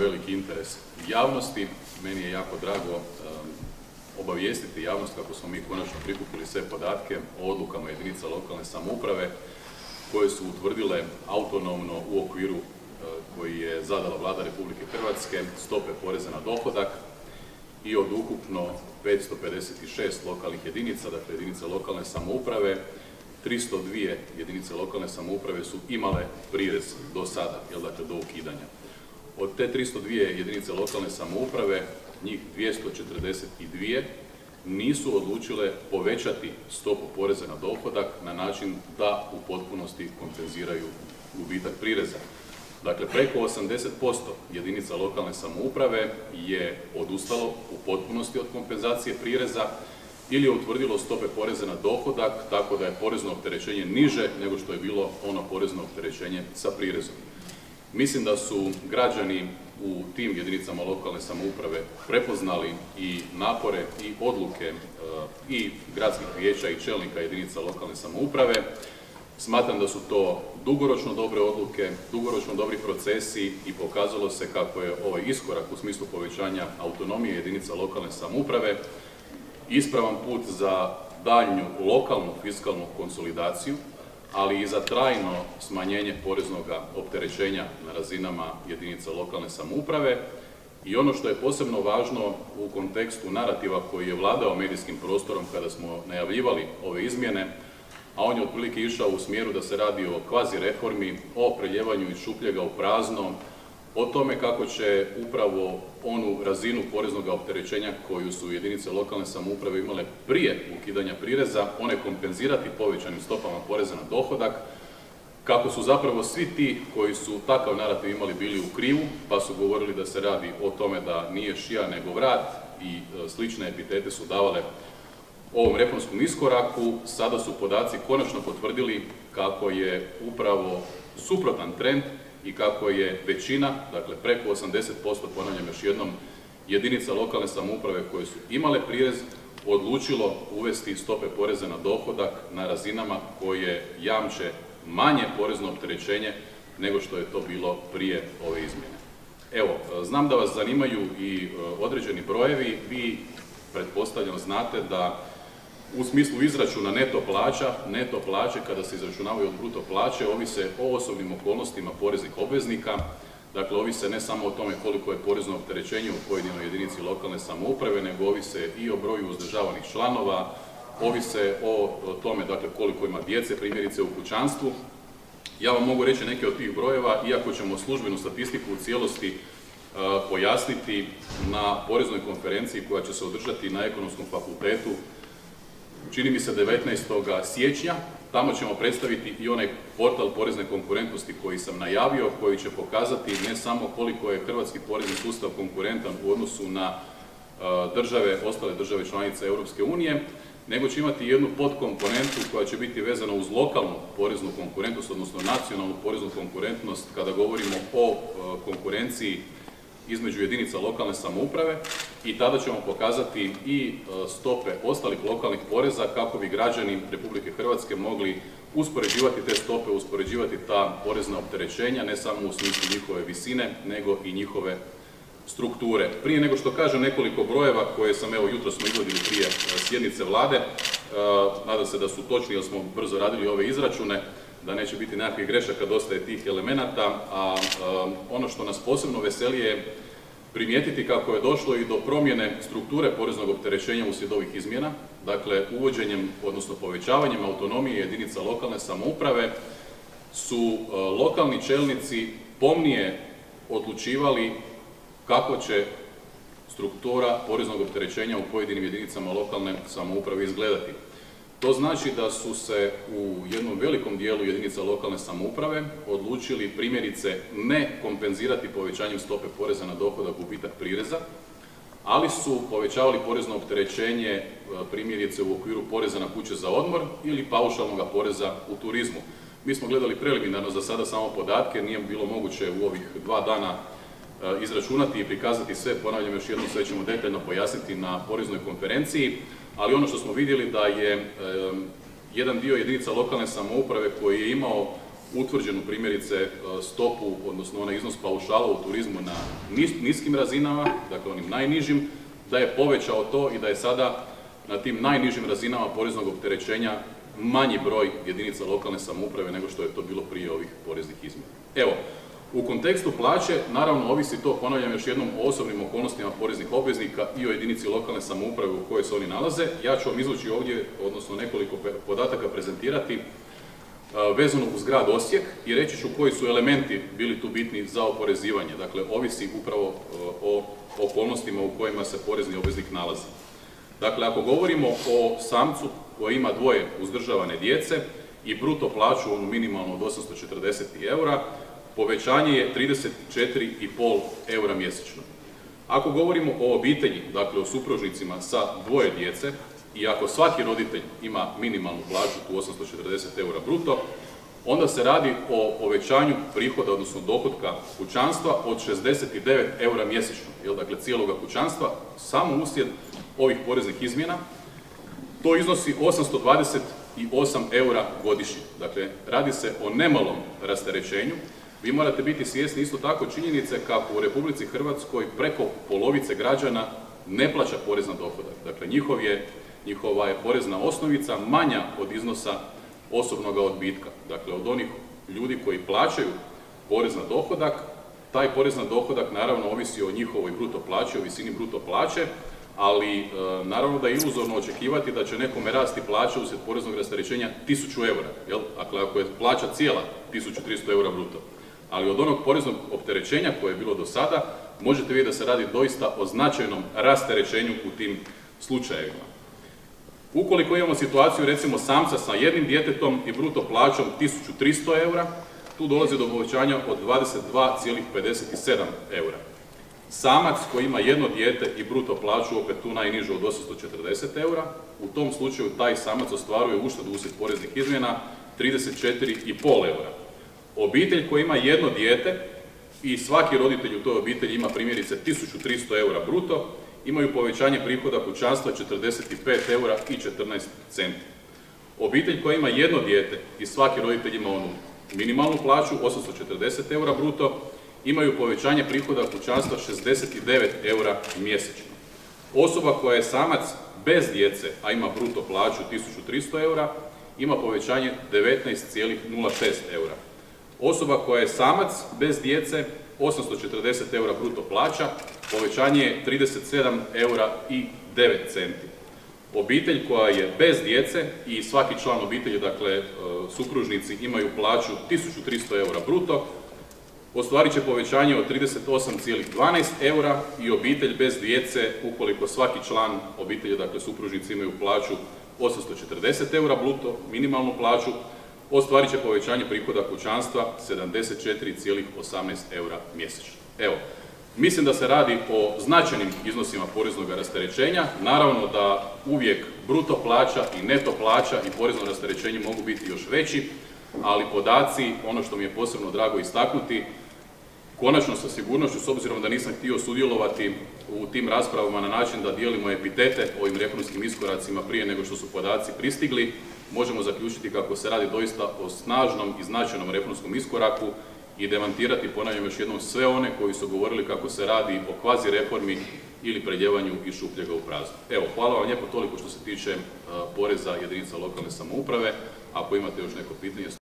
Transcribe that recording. veliki interes javnosti. Meni je jako drago obavijestiti javnost kako smo mi konačno prikupili sve podatke o odlukama jedinica lokalne samouprave koje su utvrdile autonomno u okviru koji je zadala Vlada Republike Hrvatske stope poreza na dohodak i od ukupno 556 lokalnih jedinica, dakle jedinica lokalne samouprave, 302 jedinice lokalne samouprave su imale prirez do sada, dakle do ukidanja. Od te 302 jedinice lokalne samouprave, njih 242 nisu odlučile povećati stopu poreza na dohodak na način da u potpunosti kompenziraju gubitak prireza. Dakle, preko 80% jedinica lokalne samouprave je odustalo u potpunosti od kompenzacije prireza ili je utvrdilo stope poreza na dohodak tako da je porezno opterećenje niže nego što je bilo ono porezno opterećenje sa prirezom. Mislim da su građani u tim jedinicama lokalne samouprave prepoznali i napore i odluke i gradskih vijeća i čelnika jedinica lokalne samouprave. Smatram da su to dugoročno dobre odluke, dugoročno dobri procesi i pokazalo se kako je ovaj iskorak u smislu povećanja autonomije jedinica lokalne samouprave ispravan put za daljnju lokalnu fiskalnu konsolidaciju, ali i za trajno smanjenje poreznog opterećenja na razinama jedinica lokalne samouprave. I ono što je posebno važno u kontekstu narativa koji je vladao medijskim prostorom kada smo najavljivali ove izmjene, a on je otprilike išao u smjeru da se radi o kvazi reformi, o preljevanju iz šupljega u prazno, o tome kako će upravo onu razinu poreznog opterećenja koju su jedinice lokalne samouprave imale prije ukidanja prireza, one kompenzirati povećanim stopama poreza na dohodak, kako su zapravo svi ti koji su takav narativ imali bili u krivu, pa su govorili da se radi o tome da nije šija nego vrat i slične epitete su davale ovom reformskom iskoraku. Sada su podaci konačno potvrdili kako je upravo suprotan trend i kako je većina, dakle preko 80%, ponavljam još jednom, jedinica lokalne samouprave koje su imale prirez, odlučilo uvesti stope poreza na dohodak na razinama koje jamče manje porezno opterećenje nego što je to bilo prije ove izmjene. Evo, znam da vas zanimaju i određeni brojevi, vi pretpostavljam znate da u smislu izračuna neto plaće kada se izračunavaju od bruto plaće ovise o osobnim okolnostima poreznih obveznika, dakle ovise ne samo o tome koliko je porezno opterećenje u pojedinoj jedinici lokalne samouprave, nego ovise i o broju uzdržavanih članova, ovise o tome dakle koliko ima djece, primjerice u kućanstvu. Ja vam mogu reći neke od tih brojeva, iako ćemo službenu statistiku u cijelosti pojasniti na poreznoj konferenciji koja će se održati na Ekonomskom fakultetu, čini mi se 19. siječnja. Tamo ćemo predstaviti i onaj portal porezne konkurentnosti koji sam najavio, koji će pokazati ne samo koliko je hrvatski porezni sustav konkurentan u odnosu na ostale države članice Europske unije, nego će imati jednu podkomponentu koja će biti vezana uz lokalnu poreznu konkurentnost, odnosno nacionalnu poreznu konkurentnost kada govorimo o konkurenciji između jedinica lokalne samouprave i tada ćemo pokazati i stope ostalih lokalnih poreza kako bi građani Republike Hrvatske mogli uspoređivati te stope, uspoređivati ta porezna opterećenja, ne samo u smislu njihove visine, nego i njihove strukture. Prije nego što kažem nekoliko brojeva koje sam evo jutros smo izvodili prije sjednice vlade, nadam se da su točni jer smo brzo radili ove izračune, da neće biti nekakvih grešaka, dosta je tih elemenata, a ono što nas posebno veseli je primijetiti kako je došlo i do promjene strukture poreznog opterećenja uslijed ovih izmjena, dakle uvođenjem, odnosno povećavanjem autonomije jedinica lokalne samouprave su lokalni čelnici pomnije odlučivali kako će struktura poreznog opterećenja u pojedinim jedinicama lokalne samouprave izgledati. To znači da su se u jednom velikom dijelu jedinica lokalne samouprave odlučili primjerice ne kompenzirati povećanjem stope poreza na dohodak gubitak prireza, ali su povećavali porezno opterećenje primjerice u okviru poreza na kuće za odmor ili paušalnog poreza u turizmu. Mi smo gledali preliminarno za sada samo podatke, nije bilo moguće u ovih 2 dana izračunati i prikazati sve, ponavljam još jednom, sve ćemo detaljno pojasniti na poreznoj konferenciji, ali ono što smo vidjeli da je jedan dio jedinica lokalne samouprave koji je imao utvrđenu primjerice stopu, odnosno onaj iznos paušala u turizmu na niskim razinama, dakle onim najnižim, da je povećao to i da je sada na tim najnižim razinama poreznog opterećenja manji broj jedinica lokalne samouprave nego što je to bilo prije ovih poreznih izmjena. Evo, u kontekstu plaće, naravno, ovisi to, ponavljam još jednom, o osobnim okolnostima poreznih obveznika i o jedinici lokalne samouprave u kojoj se oni nalaze. Ja ću vam izvući ovdje, odnosno nekoliko podataka prezentirati vezano uz grad Osijek i reći ću koji su elementi bili tu bitni za oporezivanje. Dakle, ovisi upravo o okolnostima u kojima se porezni obveznik nalazi. Dakle, ako govorimo o samcu koji ima dvoje uzdržavane djece i bruto plaću onu minimalno od 840 eura, povećanje je 34,5 eura mjesečno. Ako govorimo o obitelji, dakle o supružnicima sa dvoje djece, i ako svaki roditelj ima minimalnu plaću, tu 840 eura bruto, onda se radi o povećanju prihoda, odnosno dohotka kućanstva od 69 eura mjesečno, dakle cijeloga kućanstva, samo uslijed ovih poreznih izmjena. To iznosi 828 eura godišnje. Dakle, radi se o nemalom rasterećenju. Vi morate biti svjesni isto tako činjenice kako u Republici Hrvatskoj preko polovice građana ne plaća porez na dohodak. Dakle, njihova je porezna osnovica manja od iznosa osobnog odbitka. Dakle, od onih ljudi koji plaćaju porez na dohodak, taj porez na dohodak naravno ovisi o njihovoj bruto plaći, o visini bruto plaće, ali naravno da je iluzorno očekivati da će nekome rasti plaća uslijed poreznog rasterećenja 1000 eura. Dakle, ako je plaća cijela 1300 eura bruto. Ali od onog poreznog opterećenja koje je bilo do sada, možete vidjeti da se radi doista o značajnom rasterećenju u tim slučajevima. Ukoliko imamo situaciju, recimo, samca sa jednim djetetom i bruto plaćom 1300 eura, tu dolazi do povećanja od 22,57 eura. Samac koji ima jedno dijete i bruto plaću, opet tu najnižu od 840 eura, u tom slučaju taj samac ostvaruje uštedu uslijed poreznih izmjena 34,5 eura. Obitelj koja ima jedno dijete i svaki roditelj u toj obitelji ima primjerice 1300 eura bruto, imaju povećanje prihoda kućanstva 45 eura i 14 centi. Obitelj koja ima jedno dijete i svaki roditelj ima onu minimalnu plaću, 840 eura bruto, imaju povećanje prihoda kućanstva 69 eura mjesečno. Osoba koja je samac bez djece, a ima bruto plaću 1300 eura, ima povećanje 19,06 eura. Osoba koja je samac bez djece, 840 eura bruto plaća, povećanje je 37 eura i 9 centi. Obitelj koja je bez djece i svaki član obitelji, dakle supružnici, imaju plaću 1300 eura bruto, ostvarit će povećanje od 38,12 eura i obitelj bez djece, ukoliko svaki član obitelji, dakle supružnici, imaju plaću 840 eura bruto, minimalnu plaću, ostvarit će povećanje prihoda kućanstva 74,18 eura mjesečno. Evo, mislim da se radi o značajnim iznosima poreznog rasterećenja. Naravno da uvijek bruto plaća i neto plaća i porezno rasterećenje mogu biti još veći, ali podaci, ono što mi je posebno drago istaknuti, konačno sa sigurnošću, s obzirom da nisam htio sudjelovati u tim raspravama na način da dijelimo epitete ovim reformskim iskoracima prije nego što su podaci pristigli, možemo zaključiti kako se radi doista o snažnom i značajnom reformskom iskoraku i demantirati, ponavljam još jednom, sve one koji su govorili kako se radi o kvazi reformi ili preljevanju iz šupljega u prazno. Evo, hvala vam lijepo, toliko što se tiče poreza jedinica lokalne samouprave. Ako imate još neko pitanje,